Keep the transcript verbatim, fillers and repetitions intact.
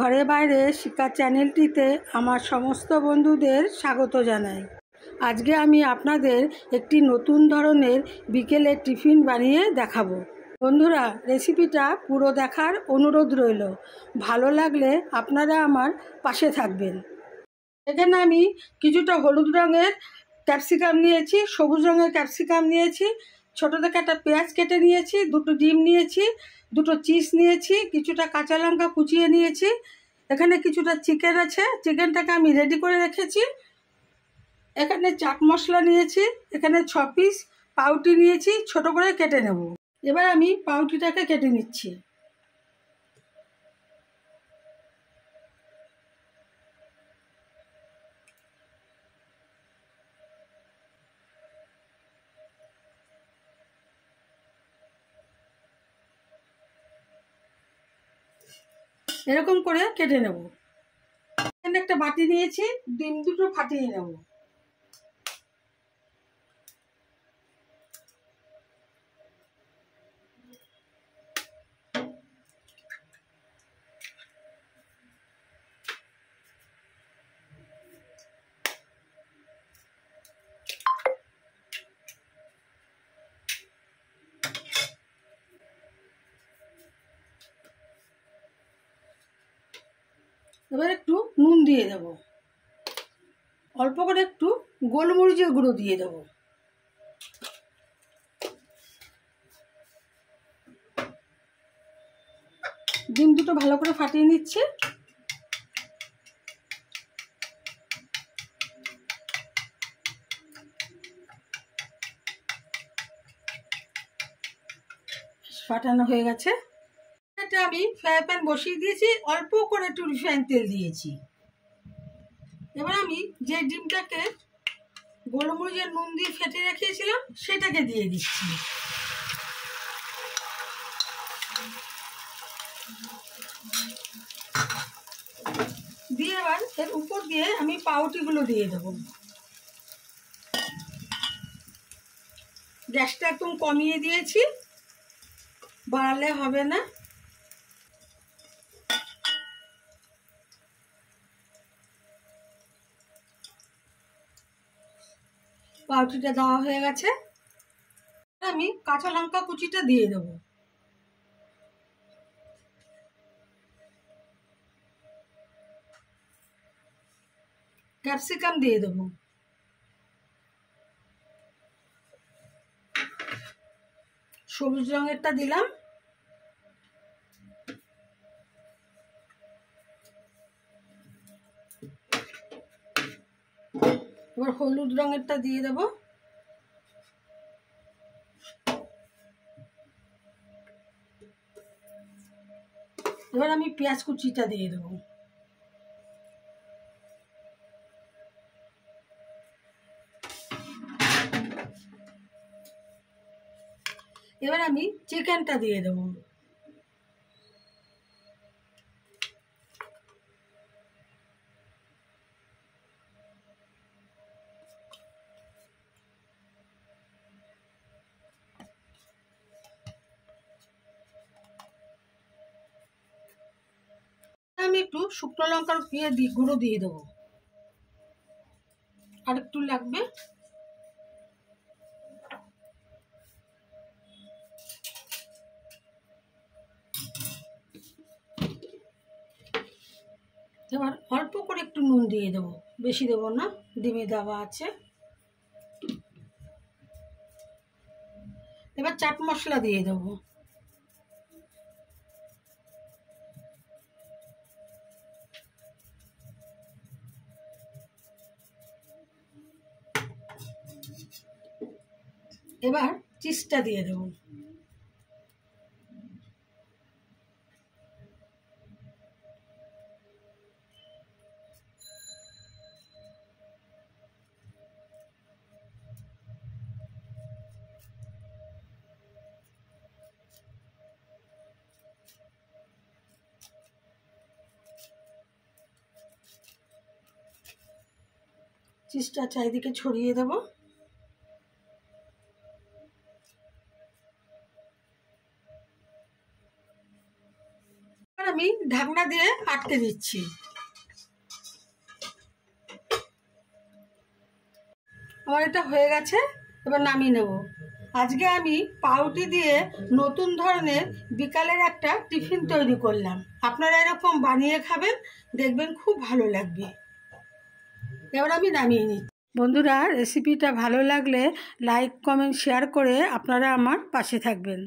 ঘরে বাইরে শিক্ষা চ্যানেলটিতে আমার সমস্ত বন্ধুদের স্বাগত জানাই। আজকে আমি আপনাদের একটি নতুন ধরনের বিকেলের টিফিন বানিয়ে দেখাবো। বন্ধুরা, রেসিপিটা পুরো দেখার অনুরোধ রইল। ভালো লাগলে আপনারা আমার পাশে থাকবেন। এখানে আমি কিছুটা হলুদ রঙের ক্যাপসিকাম নিয়েছি, সবুজ রঙের ক্যাপসিকাম নিয়েছি, ছোটো থেকে একটা পেঁয়াজ কেটে নিয়েছি, দুটো ডিম নিয়েছি, দুটো চিজ নিয়েছি, কিছুটা কাঁচা লঙ্কা কুচিয়ে নিয়েছি। এখানে কিছুটা চিকেন আছে, চিকেনটাকে আমি রেডি করে রেখেছি। এখানে চাট মশলা নিয়েছি, এখানে ছ পিস পাউটি নিয়েছি, ছোট করে কেটে নেব। এবার আমি পাউটিটাকে কেটে নিচ্ছি। এরকম করে কেটে নেব। এখানে একটা বাটি নিয়েছি, ডিম দুটো ফাটিয়ে নেব। এবার একটু নুন দিয়ে দেব, অল্প করে একটু গোলমরিচের গুঁড়ো দিয়ে দেব। ডিম দুটো ভালো করে ফাটিয়ে নিচ্ছে। ফাটানো হয়ে গেছে। আমি ফ্রাই প্যান বসিয়ে দিয়েছি, অল্প করে একটু রিফাইন তেল দিয়েছি। এবার আমি যে ডিমটাকে গোলমরিচের নুন দিয়ে ফেটে রেখেছিলাম সেটাকে দিয়ে দিচ্ছি। দিয়ে এবার এর উপর দিয়ে আমি পাউটিগুলো দিয়ে দেব। গ্যাসটা একদম কমিয়ে দিয়েছি, বাড়ালে হবে না। পাউটিটা দেওয়া হয়ে গেছে। আমি কাঁচা লঙ্কা কুচিটা দিয়ে দেব। ক্যাপসিকাম দিয়ে দেব। সবুজ রঙেরটা দিলাম। এবার হলুদ রঙেরটা দিয়ে দেব। এবার আমি পেঁয়াজ কুচিটা দিয়ে দেব। এবার আমি চিকেনটা দিয়ে দেব। একটু শুকনো লঙ্কার গুঁড়ো দিয়ে দেব, আর একটু লাগবে। এবার অল্প করে একটু নুন দিয়ে দেব, বেশি দেব না, ডিমে দেওয়া আছে। এবার চাট মশলা দিয়ে দেব। এবার চিজটা দিয়ে দেব। চিজটা চারিদিকে ছড়িয়ে দেব। ঢাকনা দিয়ে কাটতে দিচ্ছি। আমার এটা হয়ে গেছে, এবার নামিয়ে নেব। আজকে আমি পাউরুটি দিয়ে নতুন ধরনের বিকালের একটা টিফিন তৈরি করলাম। আপনারা এরকম বানিয়ে খাবেন, দেখবেন খুব ভালো লাগবে। এবার আমি নামিয়ে নিচ্ছি। বন্ধুরা, রেসিপিটা ভালো লাগলে লাইক, কমেন্ট, শেয়ার করে আপনারা আমার পাশে থাকবেন।